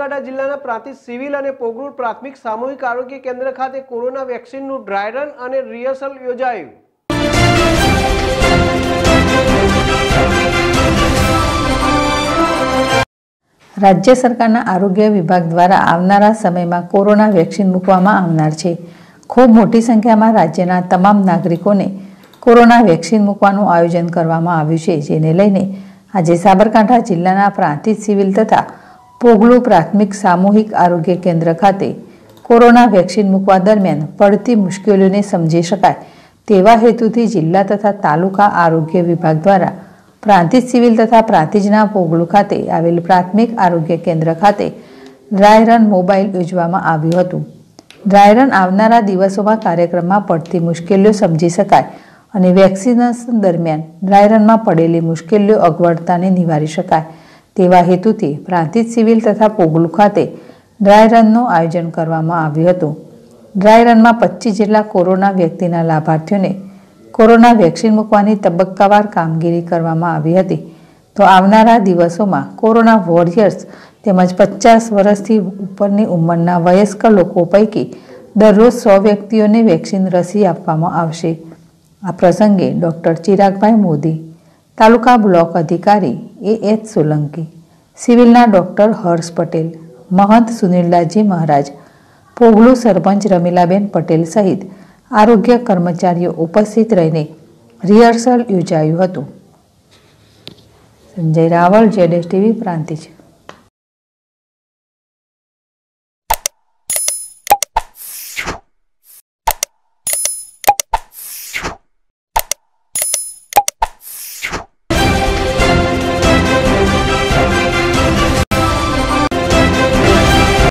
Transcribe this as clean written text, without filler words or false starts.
સાબરકાંઠા જિલ્લાના પ્રાંતિજ સિવિલ અને પોગરૂર પ્રાથમિક સામૂહિક આરોગ્ય કેન્દ્ર ખાતે કોરોના વેક્સિનનું ડ્રાય રન અને રિહર્સલ યોજાયું. राज्य सरकार आरोग्य विभाग द्वारा आवनारा समय में कोरोना वेक्सिन मूकवामां आवनार छे। खूब मोटी संख्या में राज्यना तमाम नागरिकों ने कोरोना वेक्सिन मूकवानुं आयोजन करवामां आव्युं छे, जेने लईने आज साबरकांठा जिल्लाना प्रांतिज सिविल तथा पोगलू प्राथमिक सामूहिक आरोग्य केन्द्र खाते कोरोना वेक्सिन मूकवा दरमियान पड़ती मुश्केलीओने समझी शकाय तेवा हेतुथी जिल्ला तथा तालुका आरोग्य विभाग द्वारा प्रांतिज सिविल तथा प्रांतिजना पोगलू खाते आवेल प्राथमिक आरोग्य केन्द्र खाते ड्राय रन मोबाइल योजवामां आव्युं हतुं। ड्राय रन आवनारा दिवसोमां कार्यक्रममां पड़ती मुश्केलीओ समजी शकाय अने वेक्सिनेशन दरमियान ड्राय रनमां पड़ेली मुश्केलीओ अगवडताने निवारी शकाय तेवा हेतुथी प्रांतिज सिविल तथा पोगलू खाते ड्राय रननुं आयोजन करवामां आव्युं हतुं। ड्राय रनमां 25 जेटला कोरोना व्यक्तिना लाभार्थीओने कोरोना वेक्सिन मूकवानी तबक्कावार कामगीरी करवामां आवी हती। तो आवनारा दिवसोमां कोरोना वोरियर्स तेमज 50 वर्षथी उपरनी उंमरना वयस्क लोको पैकी दररोज 100 व्यक्तिओने वेक्सिन रसी आपवामां आवशे। आ प्रसंगे डॉक्टर चिरागभाई मोदी, तालुका ब्लॉक अधिकारी AH सोलंकी, सिविलना डॉक्टर हर्ष पटेल, महंत सुनीललालजी महाराज, पोगलू सरपंच रमीलाबेन पटेल सहित आरोग्य कर्मचारियों उपस्थित रहीने रिहर्सल योजायुं हतुं। संजय रावल, ZSTV प्रांतिज।